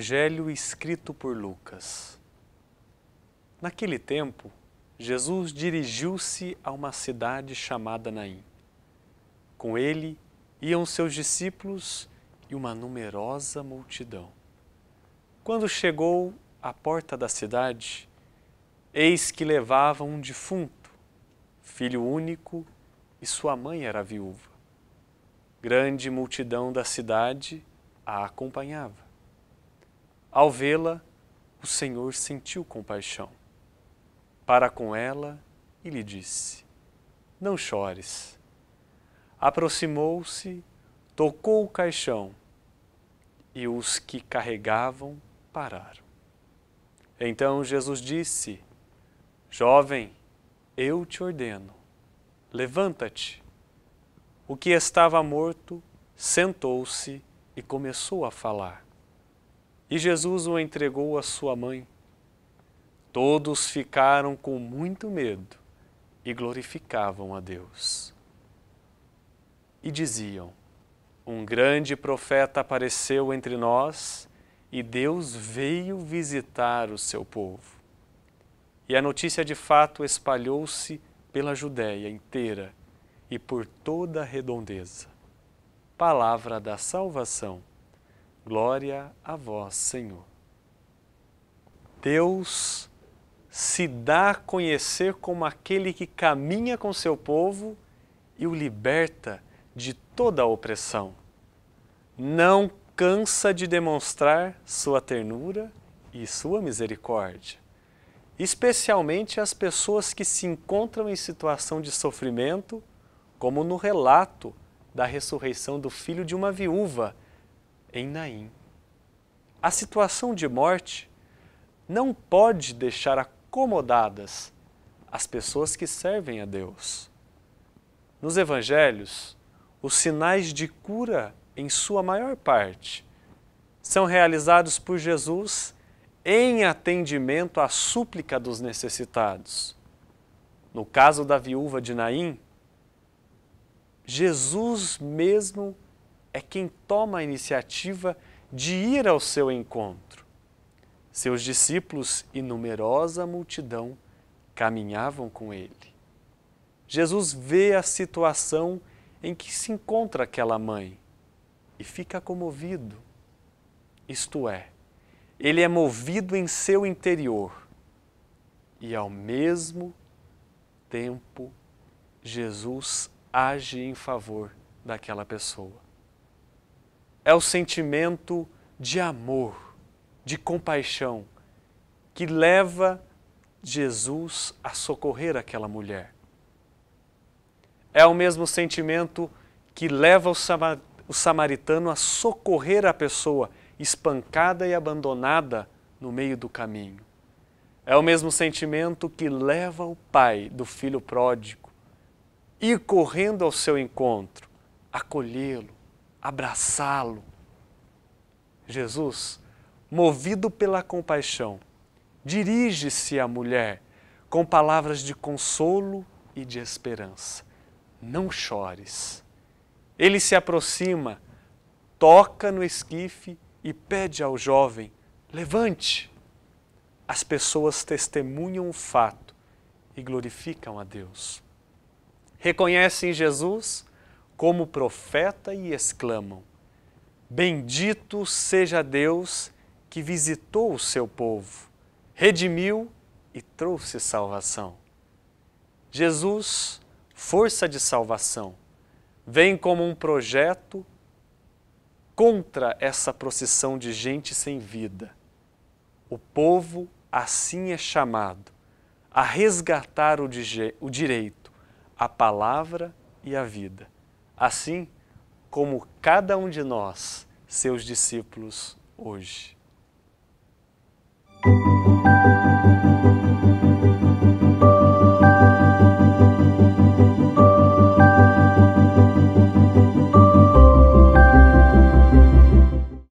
Evangelho escrito por Lucas. Naquele tempo, Jesus dirigiu-se a uma cidade chamada Naim. Com ele iam seus discípulos e uma numerosa multidão. Quando chegou à porta da cidade, eis que levavam um defunto, filho único, e sua mãe era viúva. Grande multidão da cidade a acompanhava. Ao vê-la, o Senhor sentiu compaixão para com ela e lhe disse: "Não chores." Aproximou-se, tocou o caixão e os que carregavam pararam. Então Jesus disse: "Jovem, eu te ordeno, levanta-te." O que estava morto sentou-se e começou a falar. E Jesus o entregou à sua mãe. Todos ficaram com muito medo e glorificavam a Deus. E diziam: "Um grande profeta apareceu entre nós e Deus veio visitar o seu povo." E a notícia de fato espalhou-se pela Judeia inteira e por toda a redondeza. Palavra da salvação. Glória a vós, Senhor. Deus se dá a conhecer como aquele que caminha com seu povo e o liberta de toda a opressão. Não cansa de demonstrar sua ternura e sua misericórdia, especialmente às pessoas que se encontram em situação de sofrimento, como no relato da ressurreição do filho de uma viúva em Naim. A situação de morte não pode deixar acomodadas as pessoas que servem a Deus. Nos evangelhos, os sinais de cura, em sua maior parte, são realizados por Jesus em atendimento à súplica dos necessitados. No caso da viúva de Naim, Jesus mesmo é quem toma a iniciativa de ir ao seu encontro. Seus discípulos e numerosa multidão caminhavam com ele. Jesus vê a situação em que se encontra aquela mãe e fica comovido. Isto é, ele é movido em seu interior. E ao mesmo tempo, Jesus age em favor daquela pessoa. É o sentimento de amor, de compaixão, que leva Jesus a socorrer aquela mulher. É o mesmo sentimento que leva o samaritano a socorrer a pessoa espancada e abandonada no meio do caminho. É o mesmo sentimento que leva o pai do filho pródigo a ir correndo ao seu encontro, acolhê-lo, abraçá-lo. Jesus, movido pela compaixão, dirige-se à mulher com palavras de consolo e de esperança. "Não chores." Ele se aproxima, toca no esquife e pede ao jovem: "Levante." As pessoas testemunham o fato e glorificam a Deus. Reconhecem Jesus como profeta e exclamam: "Bendito seja Deus que visitou o seu povo, redimiu e trouxe salvação." Jesus, força de salvação, vem como um projeto contra essa procissão de gente sem vida. O povo assim é chamado a resgatar o direito, a palavra e a vida. Assim como cada um de nós, seus discípulos, hoje.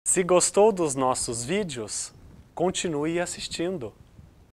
Se gostou dos nossos vídeos, continue assistindo.